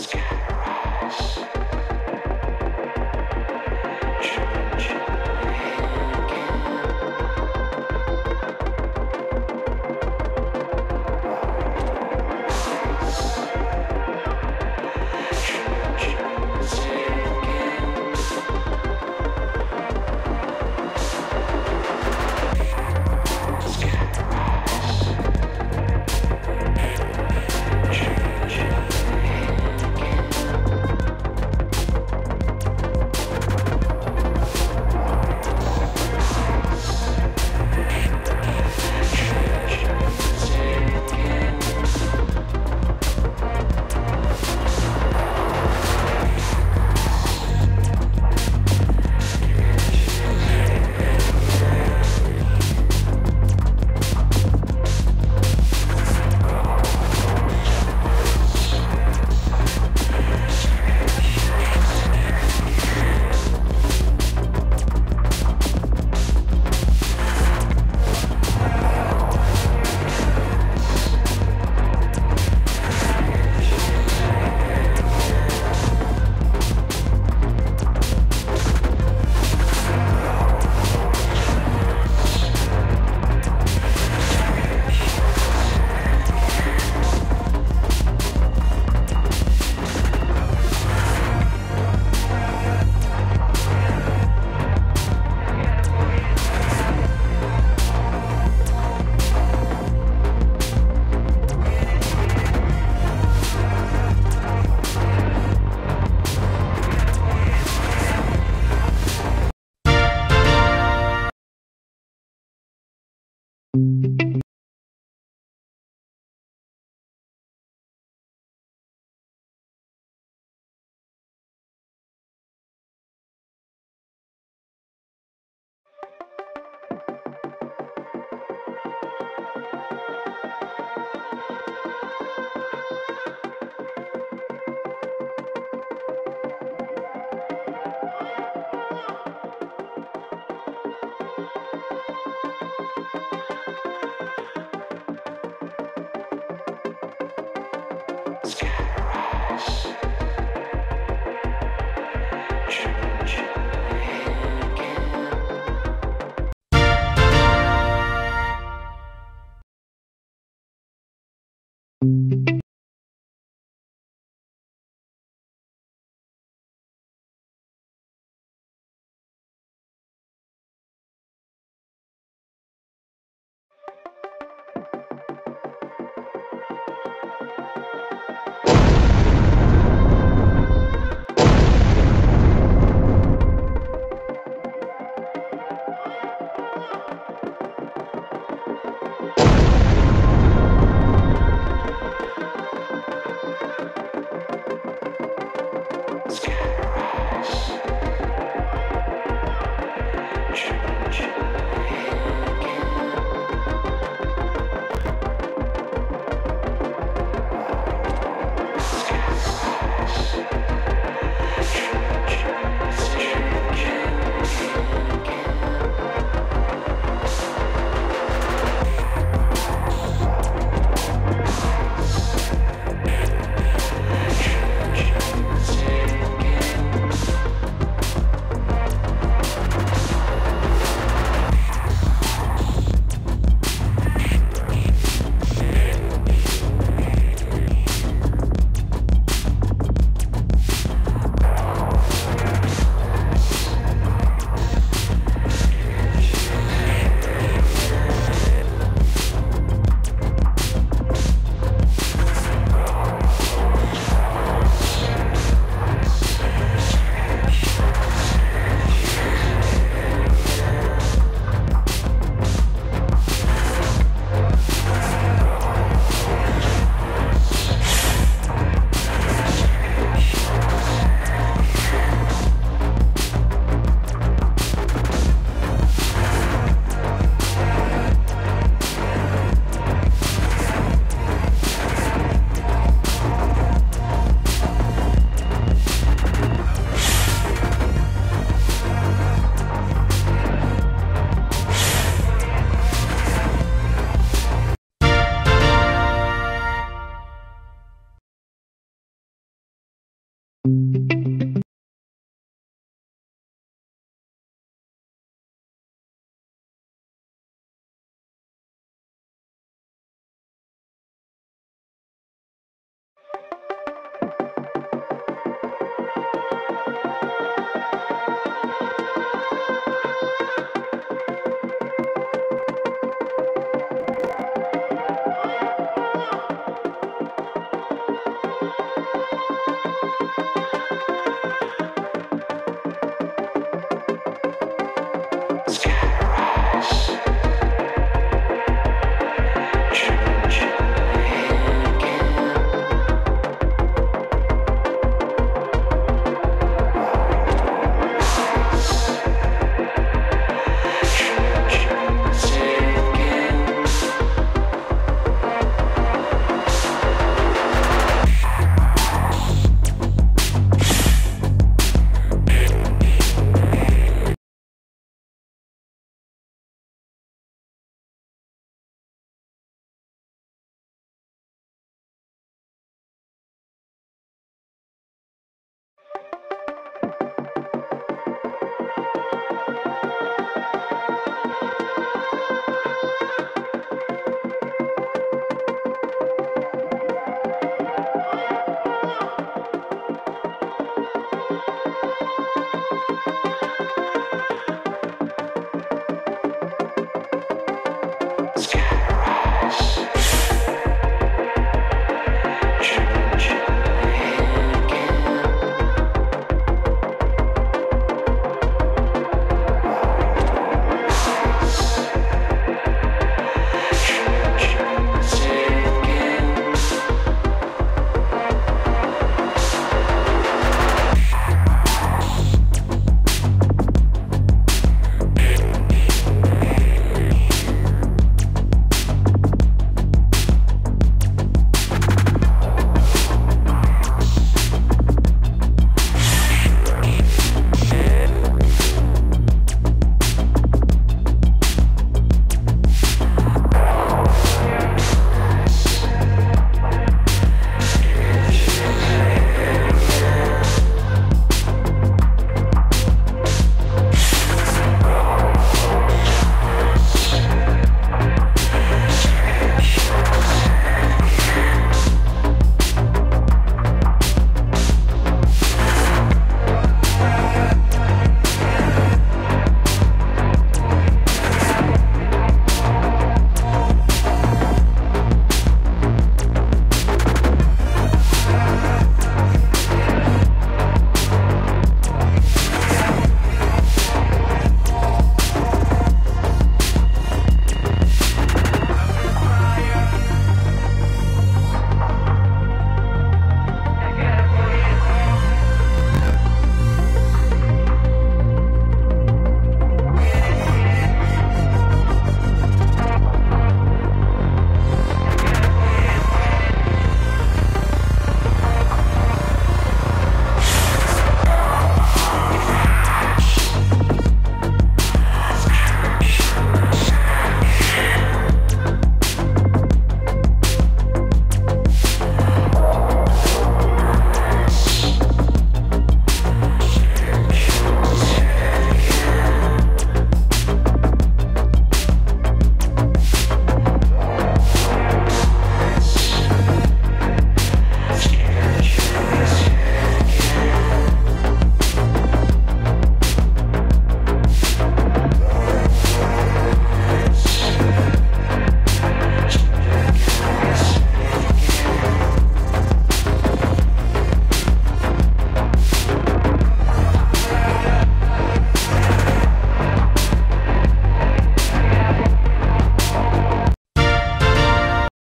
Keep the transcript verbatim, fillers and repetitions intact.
Scatter eyes.